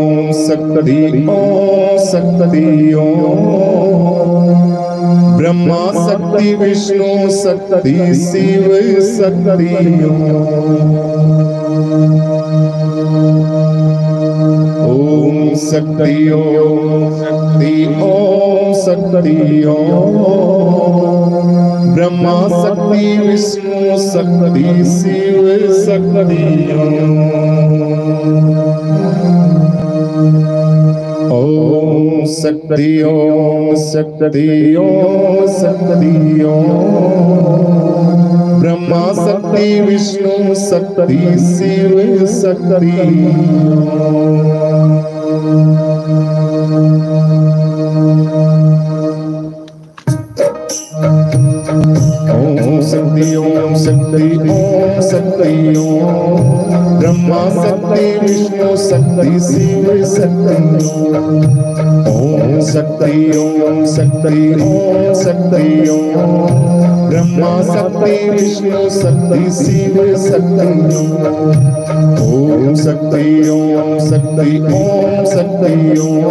ओम शक्ति ओम शक्ति ओम ब्रह्मा शक्ति विष्णु शक्ति शिव शक्ति ओम शक्ति ओम शक्ति ओम शक्ति ओम ब्रह्मा शक्ति विष्णु शक्ति शिव शक्ति ओम ओम शक्ति ओम शक्ति ओम शक्ति ओम ब्रह्मा शक्ति विष्णु शक्ति शिव शक्ति ओम शक्ति ओम शक्ति ओम शक्ति ओम ब्रह्मा शक्ति विष्णु शक्ति शिव शक्ति ओम शक्ति ओम शक्ति ओम शक्ति ओम ब्रह्मा शक्ति विष्णु शक्ति शिव शक्ति ओम शक्ति ओम शक्ति ओम शक्ति ओम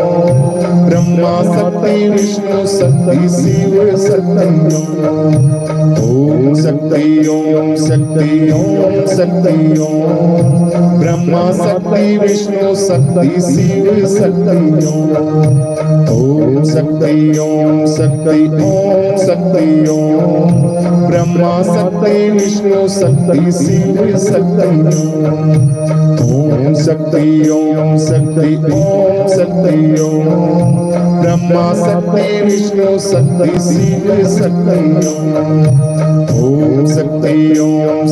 ब्रह्मा शक्ति विष्णु शक्ति शिव शक्ति ओम शक्ति ओम शक्ति ओम शक्ति ओम ब्रह्मा शक्ति विष्णु शक्ति शिव शक्ति ओम शक्ति ओम शक्ति ओम शक्ति ओम ब्रह्मा शक्ति विष्णु शक्ति शिव शक्ति ओम शक्ति ओम शक्ति ओम शक्ति ओम ब्रह्मा शक्ति विष्णु शक्ति शिव शक्ति ओम शक्ति ओम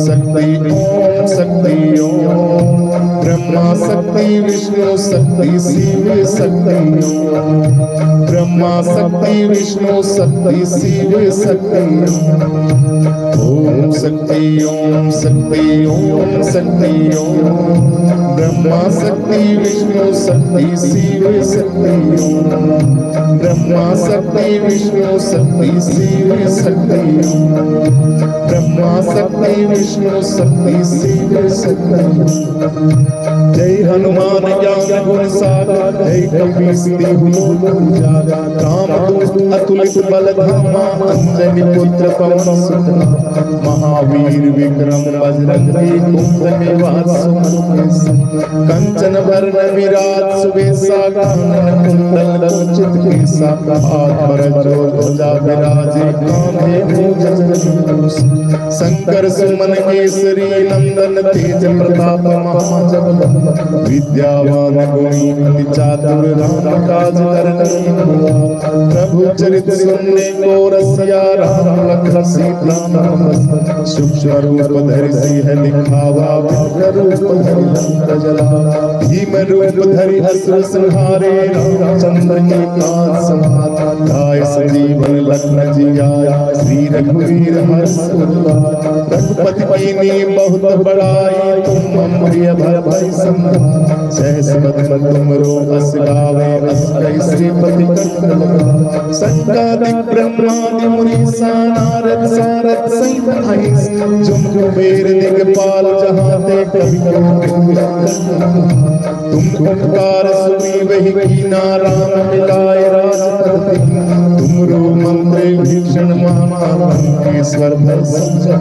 शक्ति ओम शक्ति ओम ब्रह्मा शक्ति विष्णु शक्ति शिव शक्ति ब्रह्मा शक्ति विष्णु शक्ति शिव शक्ति ओम शक्ति ओम शक्ति ओम शक्ति ओम ब्रह्मा शक्ति विष्णु शक्ति शिव शक्ति ब्रह्मा शक्ति विष्णु शक्ति शिव शक्ति ब्रह्मा शक्ति विष्णु शक्ति शिव शक्ति जय हनुमान ज्ञान गुण सागर जय कपीश्वरी भूमि उजागर कामदूत अतुलित बल धामा अंजनी पुत्र पवन सुत महावीर विक्रम बजरंगी कुंभकर्ण वासुदेव कंचन बरन विराट सुबेसा कानन कुंडल लक्षित केसा आत्मरजोजा विराजे कामे भुजगजन शंकर सुमन केसरी नंदन तेज प्रताप विद्यावान गुणी चातुर राम काज करने प्रभु चरित सुनने को रसिया राम लखन सीता नमस्ते सूक्ष्म रूप धरि सिंह दिखावा विकट रूप धरि लंका जला भीम रूप धरि असुर संहारे रामचंद्र के काज संहारा गाय सजीवन लखन जियाया श्री रघुवीर हर्ष उद्धारा रघुपति कीन्ही बहुत बड़ाई तुम मम प्रिय भय संभाल सहस बदन तुमरो अस गावे अस श्रीपति कंठ लगावे सनकादिक ब्रह्मादि मुनीसा नारद सारद सहित अहिंस जुम कुबेर दिगपाल जहाते कवि तुम ओंकार सुनी वही कीना राम मिलाए राजपति तुमरो मंत्र भीषण माना मंत्रेश्वर भय संजय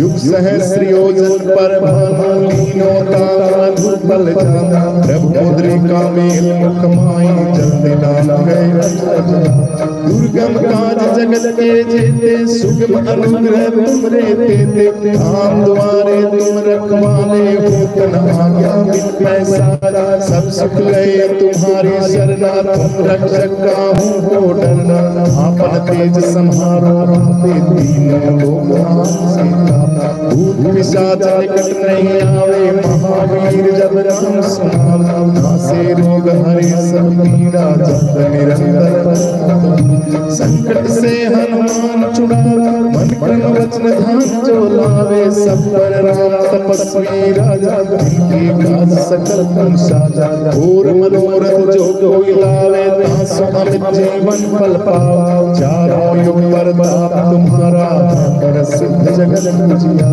युग सहस्र योजन पर भानु मधुर बल जाना प्रभु मुद्रिका मेल मुख माई जल्दी नाम गए दुर्गम काज जगत के जेते सुगम अनुग्रह तुमरे देते आम द्वारे तुम रखवाले होते न आज्ञा पैसा सब सुख लय तुम्हारी शरणा तुम रक्षक काहू को डरना आपन तेज संहारो आपे दीन लोका सीता भूत पिशाच निकट नहीं आवे महावीर जब राम सुनाला नासे रोग हरे सब पीड़ा जप निरंतर संकट से हनुमान छुड़ावा मन क्रम वचन ध्यान जो लावे सब पर राम तपस्वी राजा जिनके काज सकल तुम साजा घोर मनोरथ जो जीवन फल पावा चारों युग परताप तुम्हारा सिद्ध जगत पूजिया।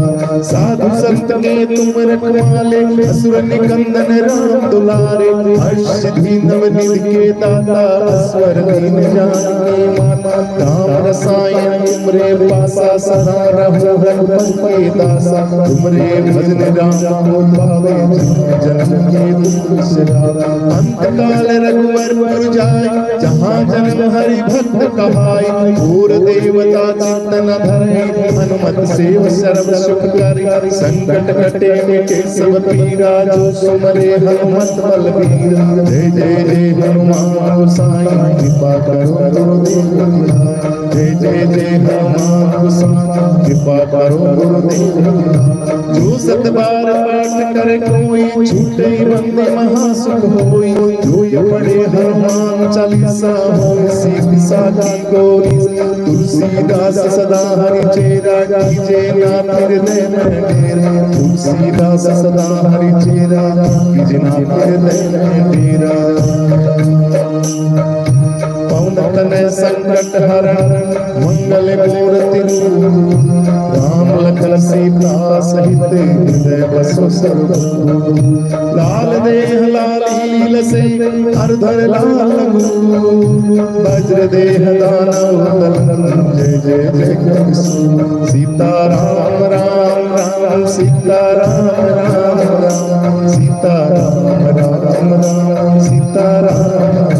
साधु संत के तुम रखवाले असुर निकंदन राम दुलारे हर्ष भी नवनिध के दाता स्वर दीन जानकी माता धाम रसायन तुमरे पासा सदा रहो रघुपति के दासा तुमरे भजन राम को पावे जन्म के दुख से राम। अंत काल रघुवर पुर जाय जहाँ जन्म हरि भक्त कहाय भूर देवता चिंतन धरे हनुमत सेव सर्व सुख करि संकट कटे मिटे सब पीरा जो सुमरे हनुमत बलबीरा। जय जय जय हनुमान साईं कृपा करो गुरुदेव निहाय। जय जय जय हनुमान साईं कृपा करो गुरुदेव निहाय। जो सत बार पाठ करे कोई छूटे बंदे महासुख होई जो ये पढ़े हनुमान चालीसा होय साकी गोरी। तुलसीदास सदा हरि चेरा कीजे ना हृदय में डेरा। तुलसीदास सदा हरि चेरा कीजे ना हृदय में डेरा। पवन तनय संकट हरण मंगल मूर्ति रूप राम लखन सीता सहित हृदय बसो स्वरूप। लाल देह लाल नील से हरधर लाल वज्र देह दानव जय जय जय कृष्ण। सीता राम राम राम सीता राम राम राम सीता राम राम राम सीता राम राम।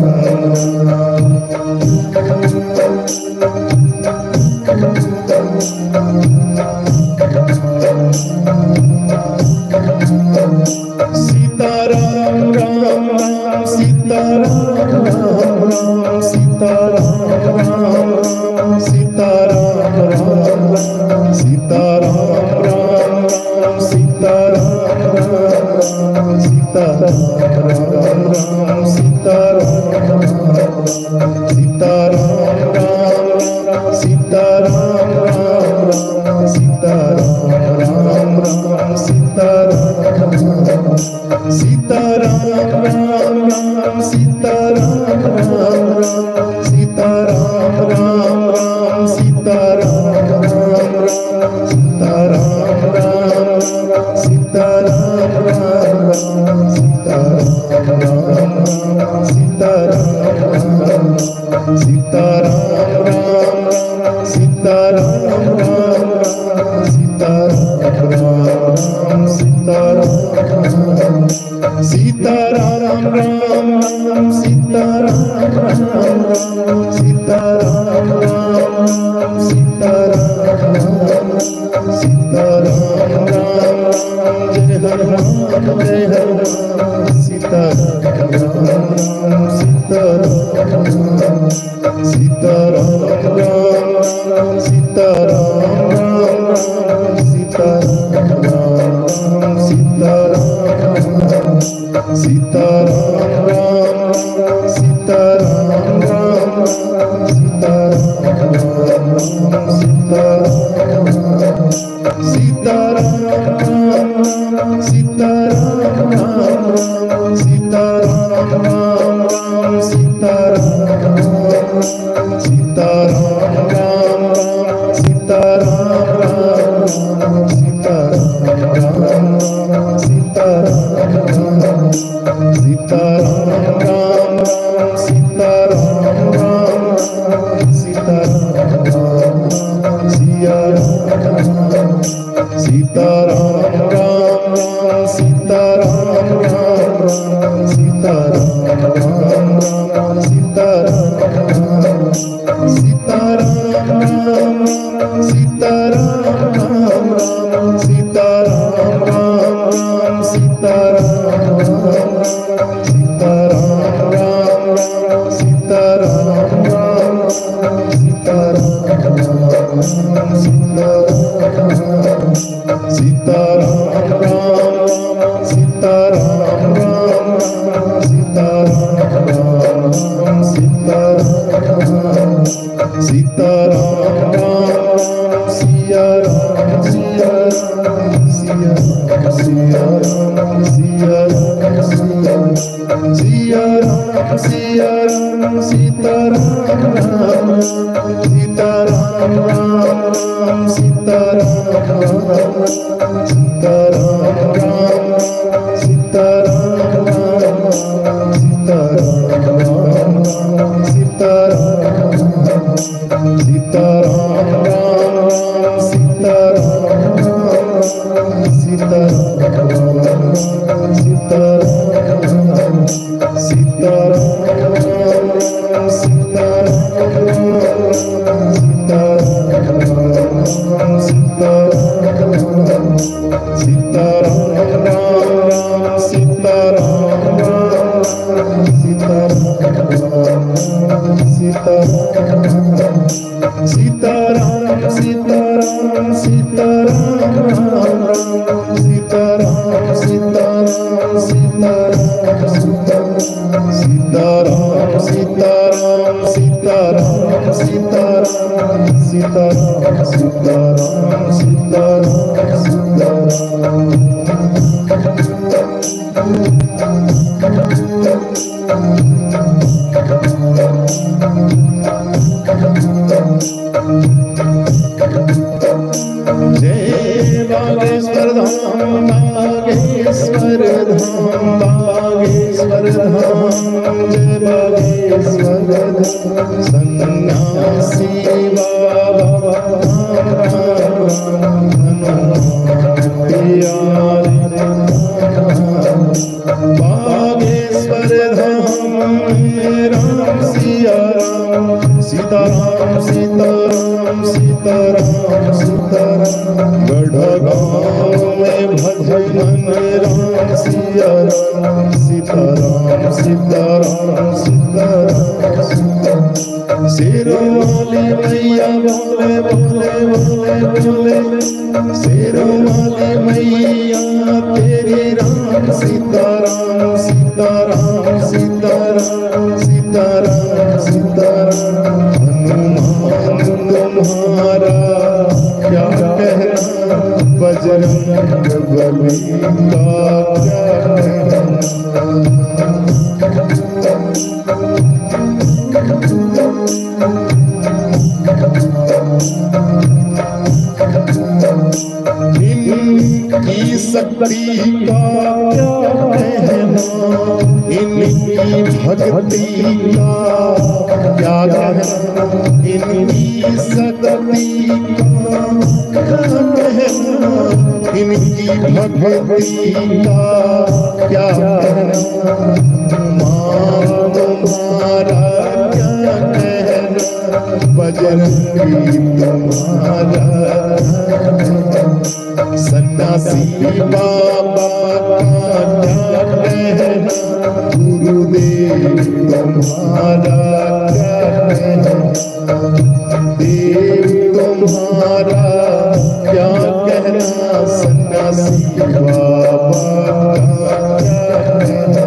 See सिया राम सिया राम सीताराम सीताराम सीताराम सीताराम सीताराम सीताराम सीताराम सीताराम सीताराम सीताराम सीताराम सीताराम सीताराम सीताराम सीताराम सीताराम सीताराम सीताराम सीताराम सीताराम सीताराम सीताराम सीताराम सीताराम सीताराम। जय बागेश्वर धाम बागेश्वर धाम बागेश्वर धाम जय बागेश्वर धाम। सन्यासी बाबा राम बागेश्वर धाम राम सिया राम सीताराम सीताराम सीताराम सीताराम। गढ़गांव में भजन राम सिया राम सीताराम सीताराम सीताराम। शेरोवाली मैया बोले बोले बोले बोले शेरोवाली मैया तेरे राम सीताराम सीताराम सीताराम सीताराम सीताराम। हनुमान तुम्हारा क्या कहना बजरंग बली का क्या कहना इनकी शक्ति का क्या कहना इनकी भक्ति का क्या कहना इनकी शक्ति का क्या कहना इनकी भक्ति का क्या कहना। माँ तुम्हारा क्या कहना बजरंगी तुम्हारा। सन्यासी बाबा क्या कहना गुरुदेव तुम्हारा क्या कहना देव तुम्हारा क्या कहना। सन्यासी बाबा क्या कहना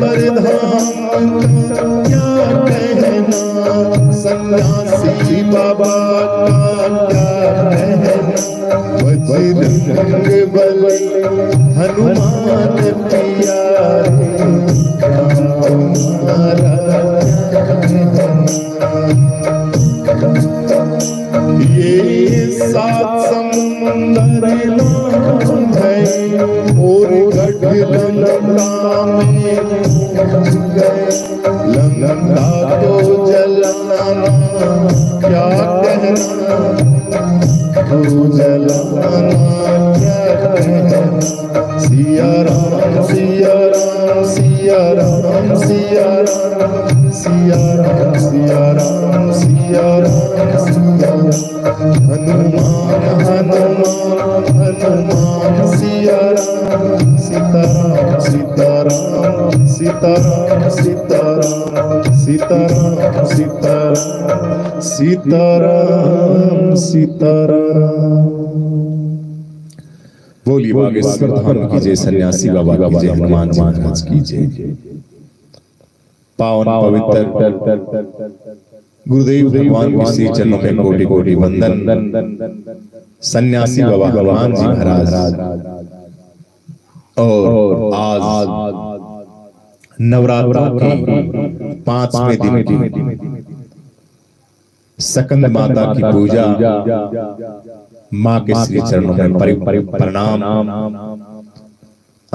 बागेश्वर धाम क्या कहना। सन्यासी बाबा क्या बजरंग बली हनुमान पिया ये सात समुंदर नाम है और गढ़ लंका में लंका को जलाना क्या कहना सिया राम सिया राम सिया राम सिया राम सिया राम सिया राम सिया राम। हनुमान हनुमान हनुमान सिया राम सीताराम सीताराम सीताराम सीताराम सीताराम सीताराम सीताराम सीताराम। बोलिए बागेश्वर धाम की जय, सन्यासी बाबा की जय, हनुमान महाराज की जय। पावन पवित्र गुरुदेव भगवान के श्री चरणों में कोटि कोटि वंदन। सन्यासी बाबा हनुमान जी महाराज और आज नवरात्रि के 5वें दिन सकंद माता की पूजा, माँ के श्री चरणों में प्रणाम।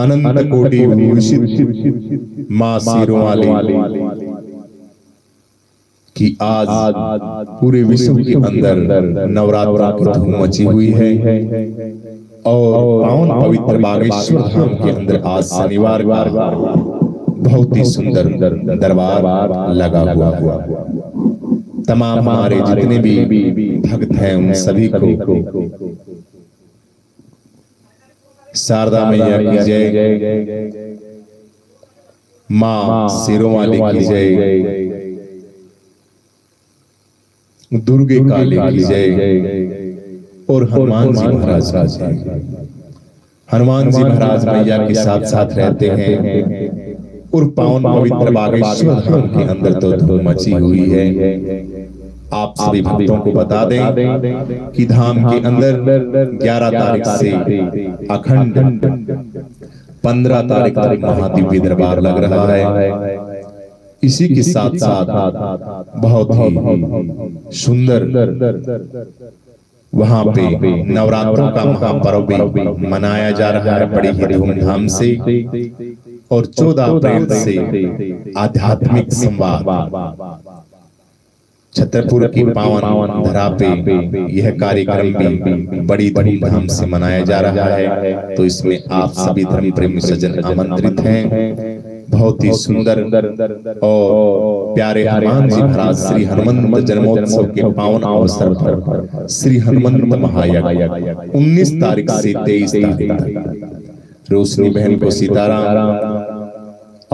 अनंत कोटि भूषित माँ शिरोमाली कि आज पूरे विश्व के अंदर नवरात्रा की धूम मची हुई है और पावन पवित्र बागेश्वर धाम के अंदर आज शनिवार बहुत ही सुंदर दरबार लगा हुआ। तमाम हमारे जितने भी भक्त हैं उन सभी को शारदा मैया की जय, माँ शिरोमाली की जय, दुर्गे काली की जय और हनुमान जी महाराज मैया के साथ रहते हैं और पावन पवित्र बागेश्वर धाम के अंदर तो धूम मची हुई है। आप सभी भक्तों को बता दें कि धाम के अंदर 11 तारीख से अखंड 15 तारीख तक महादिव्य दरबार लग रहा है। इसी के साथ बहुत ही सुंदर वहां पे नवरात्रों का महापर्व भी मनाया जा रहा है बड़ी ही धूमधाम से। और 14 अप्रैल से आध्यात्मिक संवाद छतरपुर की पावन धरा पे यह कार्यक्रम भी बड़ी धूमधाम से मनाया जा रहा है। तो इसमें आप सभी धर्म प्रेमी सज्जन आमंत्रित हैं। बहुत ही सुंदर और प्यारे हनुमान जी महाराज श्री हनुमंत जन्मोत्सव के पावन अवसर पर श्री हनुमंत महायज्ञ 19 तारीख से 23 तारीख तक रोशनी बहन को सीताराम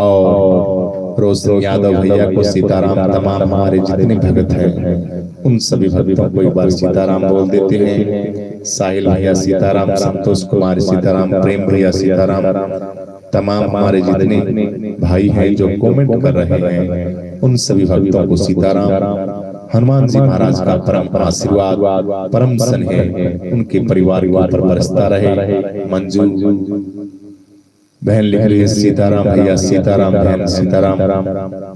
और रोशनी यादव भैया को सीताराम, तमाम हमारे जितने भगत हैं उन सभी भक्तों को एक बार सीताराम बोल देते हैं। साहिल भैया सीताराम, संतोष कुमार सीताराम, प्रेम भैया सीताराम, तमाम हमारे जितने भाई हैं जो कमेंट कर रहे हैं उन सभी भक्तों को सीताराम, हनुमान जी महाराज का परम आशीर्वाद परम स्नेह उनके परिवार पर बरसता रहे। मंजू बहन लिख रही है सीताराम भैया सीताराम, बहन सीताराम।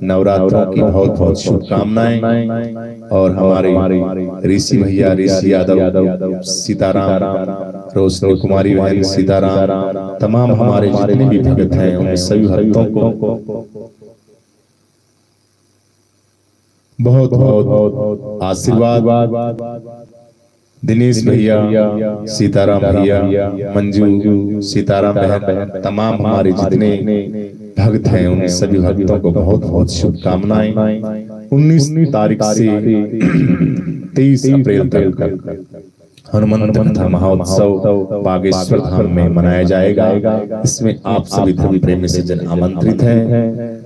नवरात्रों की बहुत बहुत शुभकामनाएं। और हमारे ऋषि भैया ऋषि यादव सीताराम, रोशनी कुमारी बहन सीताराम, तमाम हमारे जितने भी भगत हैं उन सभी भक्तों को बहुत बहुत आशीर्वाद। दिनेश भैया सीताराम भैया, मंजू सीताराम बहन, तमाम हमारे जितने भक्त हैं उन सभी भक्तों को बहुत बहुत शुभकामनाएं। 19 तारीख से 23 अप्रैल तक हनुमंत कथा महोत्सव बागेश्वर धाम में मनाया जाएगा। इसमें आप सभी धर्म प्रेमी से जन आमंत्रित हैं।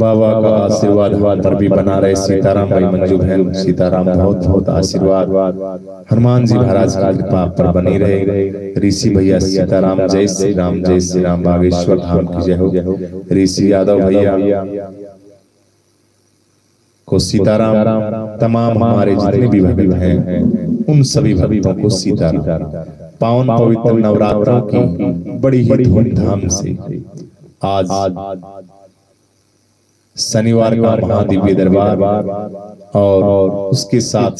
बाबा का आशीर्वाद पर भी बना रहे सीताराम भाई, मंजू बहन सीताराम, बहुत बहुत आशीर्वाद हनुमान जी महाराज की कृपा पर बनी रहे। ऋषि भैया सीताराम, जय श्री राम, जय श्री राम, बागेश्वर धाम की जय हो। ऋषि यादव भैया को सीताराम, तमाम हमारे जितने भी भक्त हैं उन सभी भक्तों को सीताराम। पावन पवित्र नवरात्रा की बड़ी ही धूमधाम से आज शनिवार का महादिव्य दरबार और उसके साथ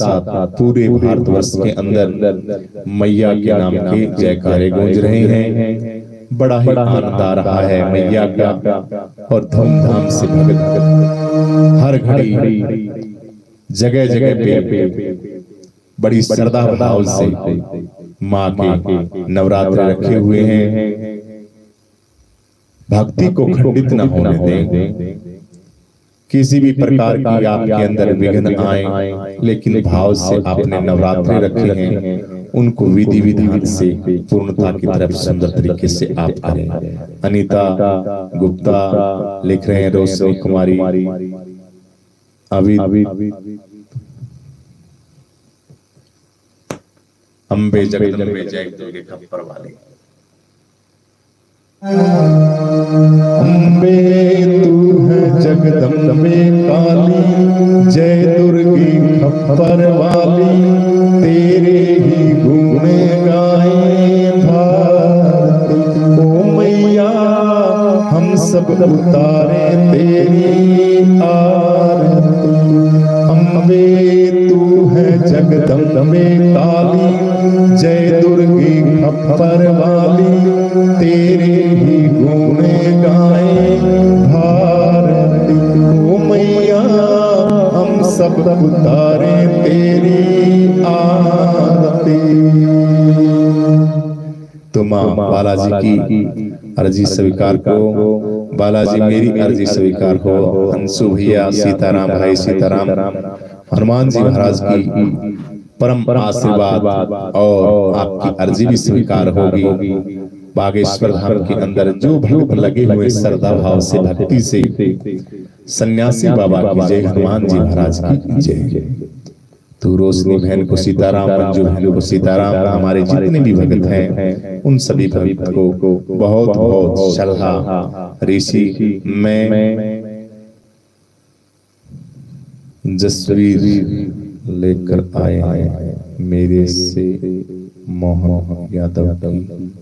पूरे भारतवर्ष के अंदर मैया के नाम के जयकारे गूंज रहे हैं। बड़ा ही आनंद आ रहा है मैया का और धूमधाम से भगत हर घड़ी जगह जगह पे बड़ी श्रद्धा भाव से माँ के नवरात्र रखे हुए हैं। भक्ति को खंडित न होने दें, किसी भी प्रकार की आपके अंदर विघ्न आए लेकिन भाव से आपने नवरात्रे रखे हैं उनको विधि विधान से पूर्णता की तरफ सुंदर तरीके से आप करें। अनीता गुप्ता लिख रहे हैं, रोशनी कुमारी, अभी अम्बे जगदम्बे जय दुर्गे खप्पर वाले, अम्बे तू है जगदम्बे काली, जय दुर्गे खप्पर वाली, तेरे ही गुण गाए उतारे तेरी आरती। अम्बे तू है जगदम्बे काली, जय दुर्गे खप्पर वाली, तेरे ही गुण गाए भारती। ओ मैया हम सब उतारे तेरी आरती। तो माँ बालाजी की अर्जी स्वीकार करो, बालाजी मेरी अर्जी स्वीकार हो। अंशु भैया, सीताराम भाई, सीताराम, हनुमान जी महाराज की परम आशीर्वाद और आपकी अर्जी भी स्वीकार होगी। बागेश्वर धाम के अंदर जो भक्त लगे हुए श्रद्धा भाव से, भक्ति से, सन्यासी बाबा की जय, हनुमान जी महाराज की जय। तो रोशनी बहन को सीताराम, मंजू बहन को सीताराम, हमारे जितने भी भगत हैं उन सभी भक्त को बहुत बहुत श्रद्धा। ऋषि, मैं जसवीर लेकर आए हैं मेरे से मोहन यादव की।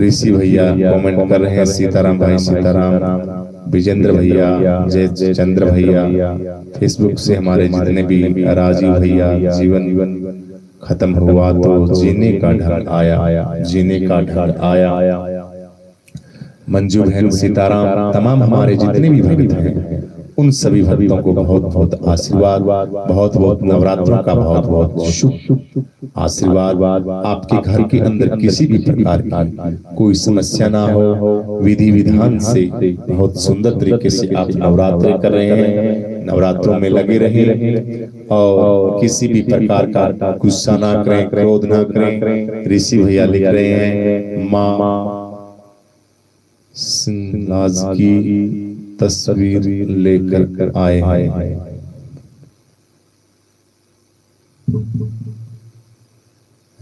ऋषि भैया कमेंट कर रहे हैं, सीताराम भाई, सीताराम, विजेंद्र भैया, जय चंद्र भैया। फेसबुक से हमारे जितने भी, राजीव भैया, जीवन खत्म हुआ तो जीने का ढंग आया, जीने का ढंग आया। मंजू बहन, सीताराम, तमाम हमारे जितने भी भक्त हैं उन सभी भक्तों को बहुत बहुत आशीर्वाद, बहुत बहुत नवरात्रों का बहुत बहुत शुभ आशीर्वाद। आपके घर के अंदर किसी भी प्रकार की कोई समस्या ना हो, विधि विधान से बहुत सुंदर तरीके से आप नवरात्र कर रहे हैं, नवरात्रों में लगे रहे और किसी भी प्रकार का गुस्सा ना करें, क्रोध ना करें। ऋषि भैया लिख रहे हैं माँ सिंहराज की तस्वीर लेकर आए हैं।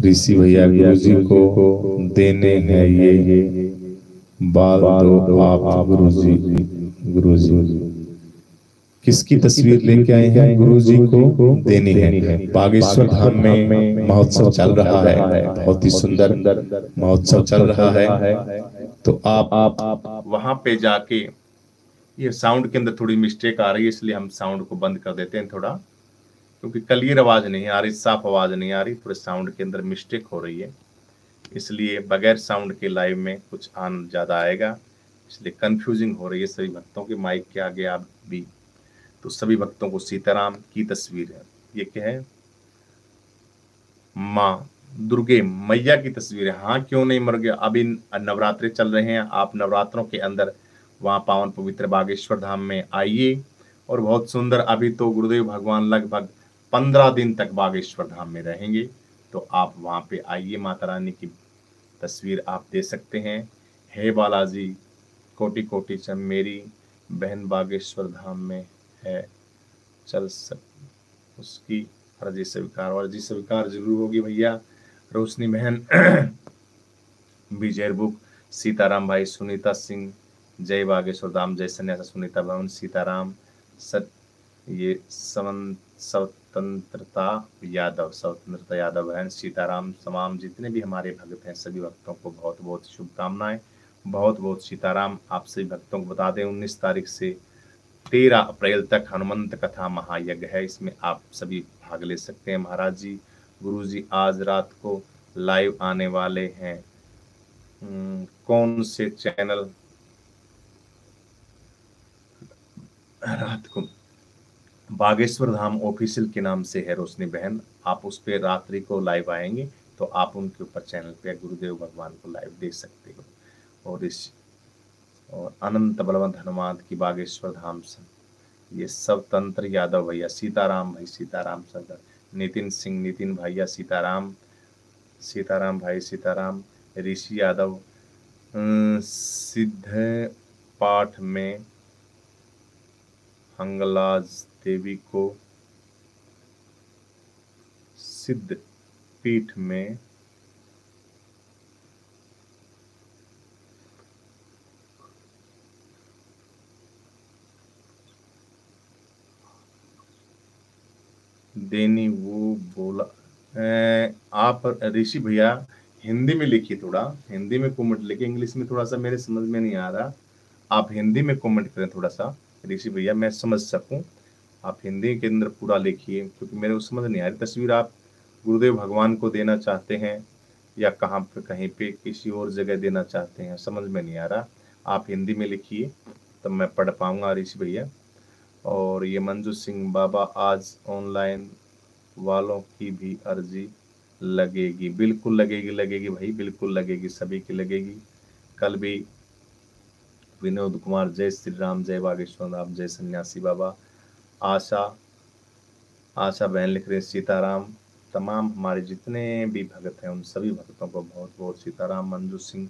ऋषि भैया गुरुजी को देने हैं ये बाल दो आप गुरुजी। गुरुजी किसकी तस्वीर लेके आए हैं? गुरुजी को देनी है। बागेश्वर धाम में महोत्सव चल रहा है, बहुत ही सुंदर महोत्सव चल रहा है। तो आप वहां पे जाके, ये साउंड के अंदर थोड़ी मिस्टेक आ रही है इसलिए हम साउंड को बंद कर देते हैं थोड़ा, क्योंकि क्लियर आवाज़ नहीं आ रही, साफ आवाज़ नहीं आ रही, थोड़े साउंड के अंदर मिस्टेक हो रही है, इसलिए बगैर साउंड के लाइव में कुछ आन ज़्यादा आएगा, इसलिए कंफ्यूजिंग हो रही है सभी भक्तों के। माइक के आगे आप भी, तो सभी भक्तों को सीताराम की तस्वीर है, ये क्या है? माँ दुर्गे मैया की तस्वीर है। हाँ, क्यों नहीं मर गया, अभी नवरात्रे चल रहे हैं, आप नवरात्रों के अंदर वहाँ पावन पवित्र बागेश्वर धाम में आइए और बहुत सुंदर। अभी तो गुरुदेव भगवान लगभग 15 दिन तक बागेश्वर धाम में रहेंगे, तो आप वहाँ पे आइए। माता रानी की तस्वीर आप दे सकते हैं। हे बालाजी, कोटि कोटि चम, मेरी बहन बागेश्वर धाम में है, चल सब उसकी अर्जी स्वीकार, अर्जी स्वीकार जरूर होगी भैया। रोशनी बहन, विजय बुक, सीताराम भाई, सुनीता सिंह, जय बागेश्वर धाम, जय सन्यासा, सुनीता भवन, सीताराम सत, ये स्वतंत्रता यादव बहन, सीताराम, तमाम जितने भी हमारे भक्त हैं सभी भक्तों को बहुत बहुत शुभकामनाएं, बहुत बहुत सीताराम। आप सभी भक्तों को बता दें 19 तारीख से 13 अप्रैल तक हनुमंत कथा महायज्ञ है, इसमें आप सभी भाग ले सकते हैं। महाराज जी, गुरु जी आज रात को लाइव आने वाले हैं, कौन से चैनल? रात को बागेश्वर धाम ऑफिशियल के नाम से है रोशनी बहन, आप उस पर रात्रि को लाइव आएंगे तो आप उनके ऊपर चैनल पे गुरुदेव भगवान को लाइव देख सकते हो। और इस और अनंत बलवंत हनुमान की बागेश्वर धाम से, ये स्वतंत्र यादव भैया, सीताराम भाई, सीताराम सरकार, नितिन सिंह, नितिन भैया, सीताराम, सीताराम भाई, सीताराम, ऋषि यादव, सिद्ध पाठ में हंगलाज देवी को सिद्ध पीठ में देनी, वो बोला आप। ऋषि भैया, हिंदी में लिखिए, थोड़ा हिंदी में कमेंट लिखिए, इंग्लिश में थोड़ा सा मेरे समझ में नहीं आ रहा, आप हिंदी में कमेंट करें थोड़ा सा ऋषि भैया, मैं समझ सकूं। आप हिंदी के अंदर पूरा लिखिए क्योंकि मेरे को समझ नहीं आ रही। तस्वीर आप गुरुदेव भगवान को देना चाहते हैं या कहाँ पे कहीं पे किसी और जगह देना चाहते हैं, समझ में नहीं आ रहा। आप हिंदी में लिखिए तब मैं पढ़ पाऊँगा ऋषि भैया। और ये मंजू सिंह बाबा, आज ऑनलाइन वालों की भी अर्जी लगेगी, बिल्कुल लगेगी, लगेगी भाई, बिल्कुल लगेगी, सभी की लगेगी। कल भी विनोद कुमार, जय श्री राम, जय बागेश्वर धाम, जय सन्यासी बाबा। आशा, आशा बहन लिख रहे सीताराम। तमाम हमारे जितने भी भगत हैं उन सभी भक्तों को बहुत बहुत सीताराम। मंजू सिंह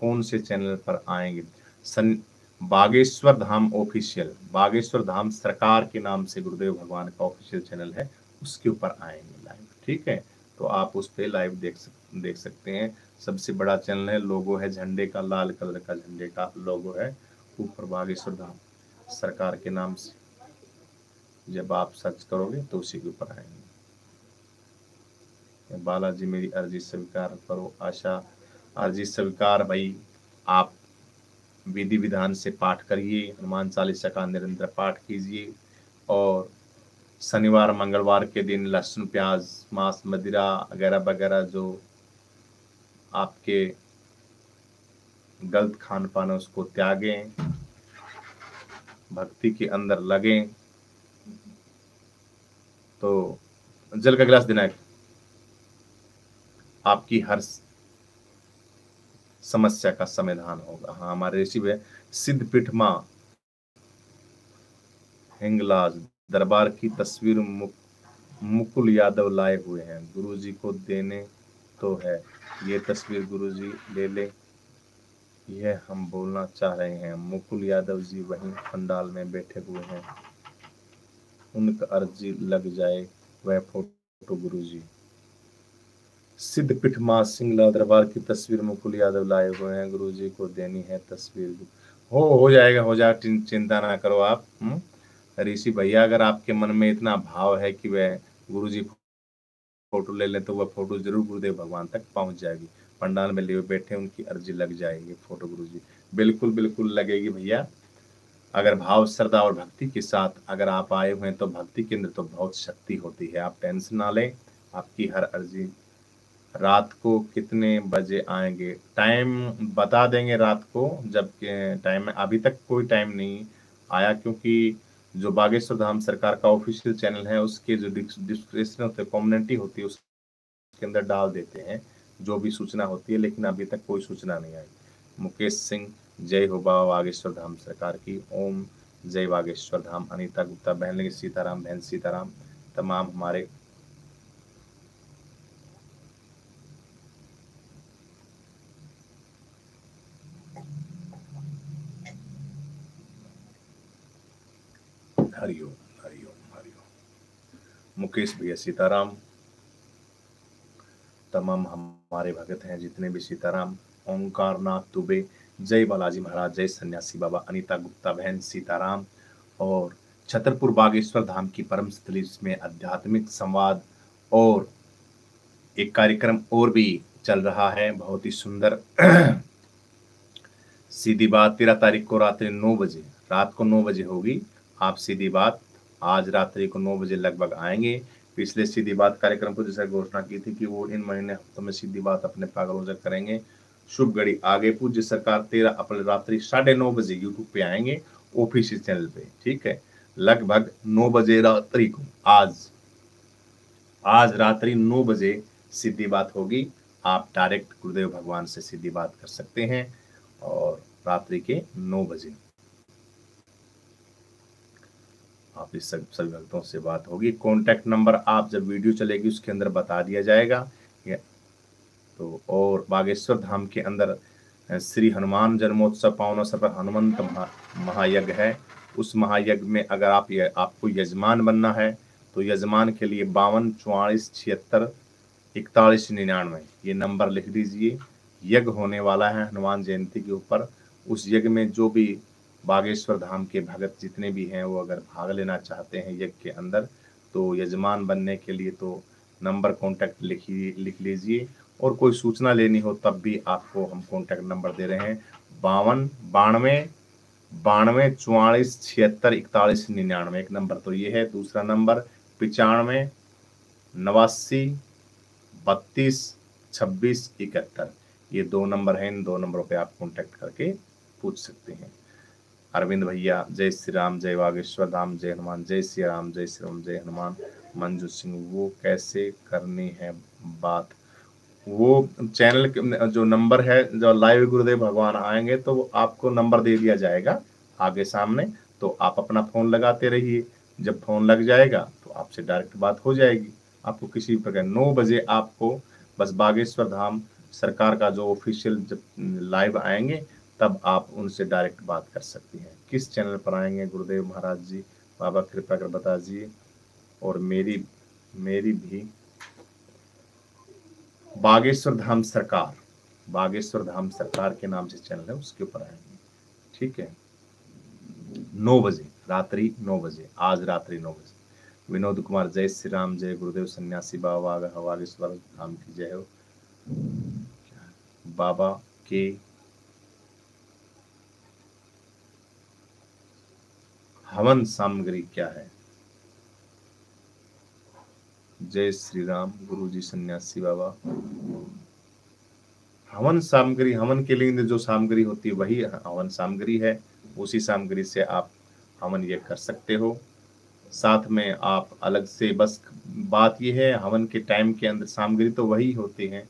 कौन से चैनल पर आएंगे? बागेश्वर धाम ऑफिशियल, बागेश्वर धाम सरकार के नाम से गुरुदेव भगवान का ऑफिशियल चैनल है, उसके ऊपर आएंगे लाइव, ठीक है? तो आप उस पर लाइव देख सकते हैं। सबसे बड़ा चैनल है, लोगो है झंडे का, लाल कलर का झंडे का लोगो है ऊपर, बागेश्वर धाम सरकार के नाम से। जब आप सर्च करोगे तो उसी के ऊपर आएंगे। बालाजी, मेरी अर्जी स्वीकार करो। आशा, अर्जी स्वीकार भाई। आप विधि विधान से पाठ करिए, हनुमान चालीसा का निरंतर पाठ कीजिए, और शनिवार मंगलवार के दिन लहसुन प्याज मांस मदिरा वगैरह वगैरह जो आपके गलत खान पान है उसको त्यागें, भक्ति के अंदर लगें। तो जल का गिलास देना है। आपकी हर समस्या का समाधान होगा। हाँ, हमारे ऋषि है सिद्ध पीठमा हिंगलाज दरबार की तस्वीर मुकुल यादव लाए हुए हैं। गुरुजी को देने तो है, ये तस्वीर गुरुजी ले ले, यह हम बोलना चाह रहे हैं। मुकुल यादव जी वहीं पंडाल में बैठे हुए हैं, उनका अर्जी लग जाए, वह फोटो गुरुजी। सिद्धपीठ मां सिंगला दरबार की तस्वीर मुकुल यादव लाए हुए हैं, गुरुजी को देनी है तस्वीर। हो जाएगा, हो जाएगा, चिंता ना करो आप। ऋषि भैया, अगर आपके मन में इतना भाव है कि वह गुरुजी फोटो ले लें तो वह फोटो जरूर गुरुदेव भगवान तक पहुंच जाएगी। पंडाल में लिए बैठे उनकी अर्जी लग जाएगी, फोटो गुरुजी बिल्कुल बिल्कुल लगेगी भैया। अगर भाव, श्रद्धा और भक्ति के साथ अगर आप आए हुए हैं तो भक्ति के अंदर तो बहुत शक्ति होती है। आप टेंशन ना लें, आपकी हर अर्जी। रात को कितने बजे आएंगे? टाइम बता देंगे रात को, जबकि टाइम अभी तक कोई टाइम नहीं आया, क्योंकि जो बागेश्वर धाम सरकार का ऑफिशियल चैनल है उसके जो डिस्क्रिप्शन होते हैं, कम्युनिटी होती है, उसके अंदर डाल देते हैं जो भी सूचना होती है, लेकिन अभी तक कोई सूचना नहीं आई। मुकेश सिंह, जय हो बाबा बागेश्वर धाम सरकार की। ओम जय बागेश्वर धाम। अनीता गुप्ता बहन लगे सीताराम, बहन सीताराम। तमाम हमारे हरिओम हरिओम हरिओम। मुकेश भैया सीताराम। तमाम हमारे भगत हैं जितने भी सीताराम। ओंकार नाथ दुबे, जय बालाजी महाराज, जय सन्यासी बाबा। अनीता गुप्ता बहन सीताराम। और छतरपुर बागेश्वर धाम की परम स्थली में आध्यात्मिक संवाद और एक कार्यक्रम और भी चल रहा है, बहुत ही सुंदर। सीधी बात 13 तारीख को रात्रि 9 बजे, रात को 9 बजे होगी। आप सीधी बात आज रात्रि को 9 बजे लगभग आएंगे। पिछले सीधी बात कार्यक्रम को जैसा घोषणा की थी कि वो इन महीने हफ्तों में सीधी बात अपने पागलों से करेंगे। शुभ घड़ी आगे। पूज्य सरकार 13 अप्रैल रात्रि 9:30 बजे यूट्यूब पे आएंगे, ऑफिशियल चैनल पे, ठीक है? लगभग 9 बजे रात्रि को, आज रात्रि 9 बजे सीधी बात होगी। आप डायरेक्ट गुरुदेव भगवान से सीधी बात कर सकते हैं, और रात्रि के 9 बजे आप इस सभी भक्तों से बात होगी। कॉन्टैक्ट नंबर आप जब वीडियो चलेगी उसके अंदर बता दिया जाएगा। तो और बागेश्वर धाम के अंदर श्री हनुमान जन्मोत्सव पावन अवसर पर हनुमंत महायज्ञ है। उस महायज्ञ में अगर आप आपको यजमान बनना है तो यजमान के लिए 52, 44, 76, 41, 99 ये नंबर लिख दीजिए। यज्ञ होने वाला है हनुमान जयंती के ऊपर। उस यज्ञ में जो भी बागेश्वर धाम के भगत जितने भी हैं वो अगर भाग लेना चाहते हैं यज्ञ के अंदर, तो यजमान बनने के लिए तो नंबर कॉन्टैक्ट लिख लीजिए, और कोई सूचना लेनी हो तब भी आपको हम कॉन्टैक्ट नंबर दे रहे हैं 52 92 94 46 71 41 99 एक नंबर तो ये है। दूसरा नंबर 95 89 32 26 71 ये दो नंबर हैं, इन दो नंबरों पे आप कॉन्टैक्ट करके पूछ सकते हैं। अरविंद भैया, जय श्री राम, जय बागेश्वर धाम, जय हनुमान, जय श्री राम, जय श्री राम, जय हनुमान। मंजू सिंह, वो कैसे करनी है बात? वो चैनल जो नंबर है, जो लाइव गुरुदेव भगवान आएंगे तो वो आपको नंबर दे दिया जाएगा आगे सामने, तो आप अपना फ़ोन लगाते रहिए, जब फ़ोन लग जाएगा तो आपसे डायरेक्ट बात हो जाएगी। आपको किसी प्रकार 9 बजे आपको बस बागेश्वर धाम सरकार का जो ऑफिशियल जब लाइव आएंगे तब आप उनसे डायरेक्ट बात कर सकती हैं। किस चैनल पर आएंगे गुरुदेव महाराज जी, बाबा कृपा कर बता दीजिए। और मेरी भी बागेश्वर धाम सरकार, बागेश्वर धाम सरकार के नाम से चैनल है, उसके ऊपर आएंगे। ठीक है, 9 बजे रात्रि, 9 बजे आज रात्रि 9 बजे। विनोद कुमार, जय श्री राम, जय गुरुदेव सन्यासी बाबा, बागेश्वर धाम की जय हो। बाबा के हवन सामग्री क्या है? जय श्री राम गुरुजी सन्यासी बाबा। हवन सामग्री, हवन के लिए जो सामग्री होती है वही हवन सामग्री है, उसी सामग्री से आप हवन ये कर सकते हो। साथ में आप अलग से, बस बात यह है हवन के टाइम के अंदर सामग्री तो वही होती है,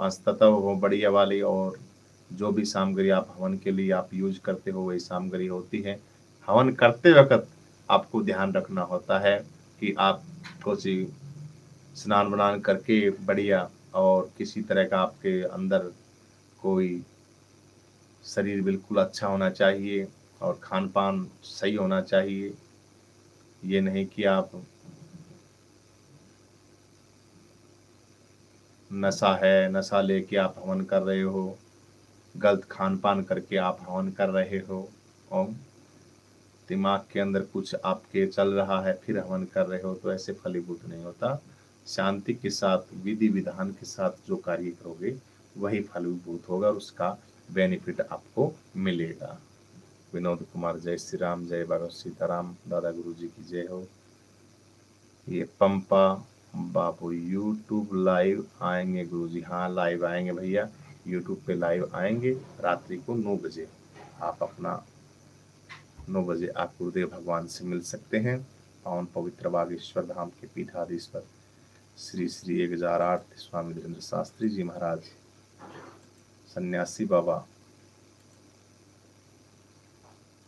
5 तत्व हो बढ़िया वाली, और जो भी सामग्री आप हवन के लिए आप यूज करते हो वही सामग्री होती है। हवन करते वक्त आपको ध्यान रखना होता है कि आप कुछ स्नान बनान करके बढ़िया, और किसी तरह का आपके अंदर कोई शरीर बिल्कुल अच्छा होना चाहिए और खान पान सही होना चाहिए। ये नहीं कि आप नशा है, नशा लेके आप हवन कर रहे हो, गलत खान पान करके आप हवन कर रहे हो, और दिमाग के अंदर कुछ आपके चल रहा है फिर हवन कर रहे हो, तो ऐसे फलीभूत नहीं होता। शांति के साथ, विधि विधान के साथ जो कार्य करोगे वही फलीभूत होगा, उसका बेनिफिट आपको मिलेगा। विनोद कुमार, जय श्री राम, जय बाबा सीताराम, दादा गुरु जी की जय हो। ये पंपा बापू यूट्यूब लाइव आएंगे गुरुजी? हाँ लाइव आएंगे भैया, यूट्यूब पे लाइव आएंगे रात्रि को 9 बजे। आप अपना 9 बजे आप गुरुदेव भगवान से मिल सकते हैं। पावन पवित्र बागेश्वर धाम के पीठाधीश्वर श्री श्री 1008 स्वामी धीरेन्द्र शास्त्री जी महाराज सन्यासी बाबा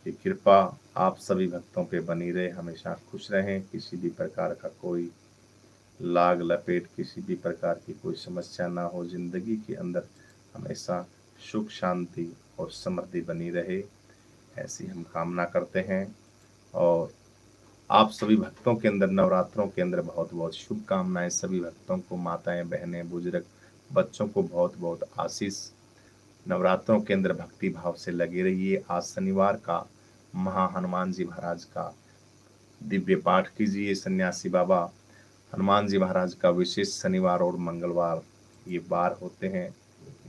की कृपा आप सभी भक्तों पे बनी रहे, हमेशा खुश रहें, किसी भी प्रकार का कोई लाग लपेट, किसी भी प्रकार की कोई समस्या ना हो, जिंदगी के अंदर हमेशा सुख शांति और समृद्धि बनी रहे, ऐसी हम कामना करते हैं। और आप सभी भक्तों के अंदर नवरात्रों के अंदर बहुत बहुत शुभकामनाएं, सभी भक्तों को, माताएं बहनें बुजुर्ग बच्चों को बहुत बहुत आशीष। नवरात्रों के अंदर भक्ति भाव से लगे रहिए। आज शनिवार का महा हनुमान जी महाराज का दिव्य पाठ कीजिए। सन्यासी बाबा हनुमान जी महाराज का विशेष शनिवार और मंगलवार ये बार होते हैं,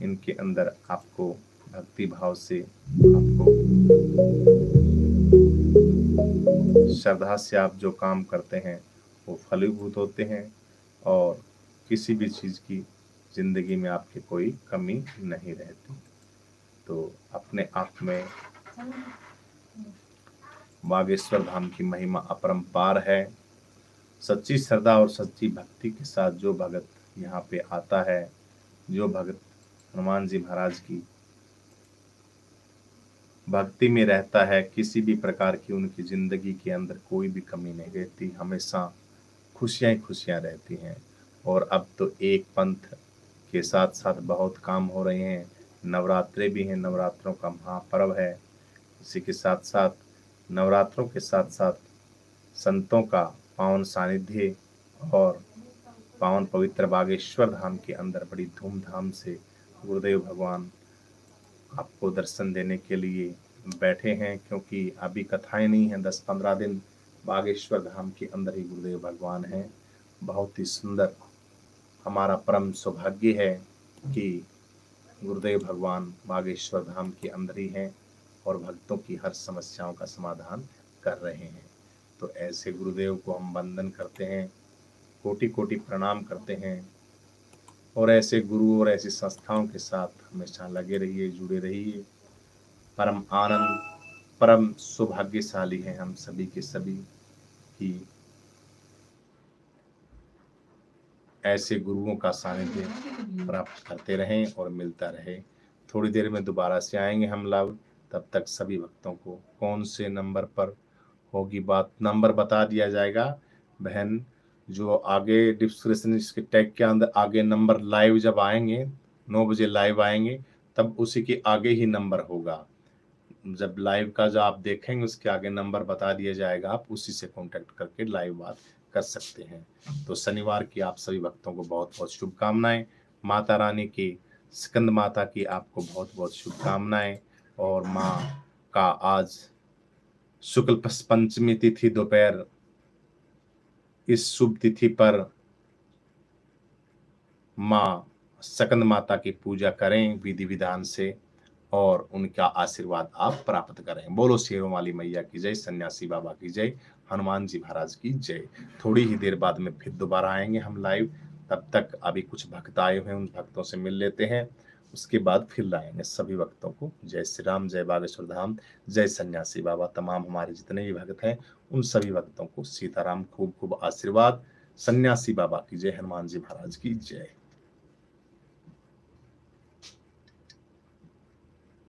इनके अंदर आपको भक्ति भाव से, आपको श्रद्धा से आप जो काम करते हैं वो फलीभूत होते हैं, और किसी भी चीज़ की ज़िंदगी में आपकी कोई कमी नहीं रहती। तो अपने आप में बागेश्वर धाम की महिमा अपरंपार है। सच्ची श्रद्धा और सच्ची भक्ति के साथ जो भगत यहाँ पे आता है, जो भगत हनुमान जी महाराज की भक्ति में रहता है, किसी भी प्रकार की उनकी ज़िंदगी के अंदर कोई भी कमी नहीं रहती, हमेशा खुशियाँ ही खुशियाँ रहती हैं। और अब तो एक पंथ के साथ साथ बहुत काम हो रहे हैं, नवरात्रे भी हैं, नवरात्रों का महापर्व है, इसी के साथ साथ नवरात्रों के साथ साथ संतों का पावन सानिध्य और पावन पवित्र बागेश्वर धाम के अंदर बड़ी धूमधाम से गुरुदेव भगवान आपको दर्शन देने के लिए बैठे हैं, क्योंकि अभी कथाएं नहीं हैं, 10-15 दिन बागेश्वर धाम के अंदर ही गुरुदेव भगवान हैं। बहुत ही सुंदर हमारा परम सौभाग्य है कि गुरुदेव भगवान बागेश्वर धाम के अंदर ही हैं और भक्तों की हर समस्याओं का समाधान कर रहे हैं। तो ऐसे गुरुदेव को हम वंदन करते हैं, कोटि कोटि प्रणाम करते हैं और ऐसे गुरु और ऐसी संस्थाओं के साथ हमेशा लगे रहिए, जुड़े रहिए। परम आनंद, परम सौभाग्यशाली हैं हम सभी के सभी कि ऐसे गुरुओं का सानिध्य प्राप्त करते रहें और मिलता रहे। थोड़ी देर में दोबारा से आएंगे हम लाभ। तब तक सभी भक्तों को कौन से नंबर पर होगी बात, नंबर बता दिया जाएगा। बहन जो आगे डिस्क्रिप्शन इसके टैग के अंदर आगे नंबर लाइव जब आएंगे 9 बजे लाइव आएंगे तब उसी के आगे ही नंबर होगा। जब लाइव का जो आप देखेंगे उसके आगे नंबर बता दिया जाएगा, आप उसी से कॉन्टेक्ट करके लाइव बात कर सकते हैं। तो शनिवार की आप सभी भक्तों को बहुत बहुत शुभकामनाएं। माता रानी की, स्कंद माता की आपको बहुत बहुत शुभकामनाएं। और माँ का आज शुक्ल पंचमी तिथि दोपहर, इस शुभ तिथि पर माँ स्कंद माता की पूजा करें विधि विधान से और उनका आशीर्वाद आप प्राप्त करें। बोलो शेरों वाली मैया की जय, सन्यासी बाबा की जय, हनुमान जी महाराज की जय। थोड़ी ही देर बाद में फिर दोबारा आएंगे हम लाइव। तब तक अभी कुछ भक्त आए हुए हैं, उन भक्तों से मिल लेते हैं, उसके बाद फिर लाएंगे सभी भक्तों को। जय श्री राम, जय बागेश्वर धाम, जय सन्यासी बाबा। तमाम हमारे जितने भी भक्त हैं उन सभी भक्तों को सीताराम खूब खूब आशीर्वाद, सन्यासी बाबा की जय, हनुमान जी महाराज की जय।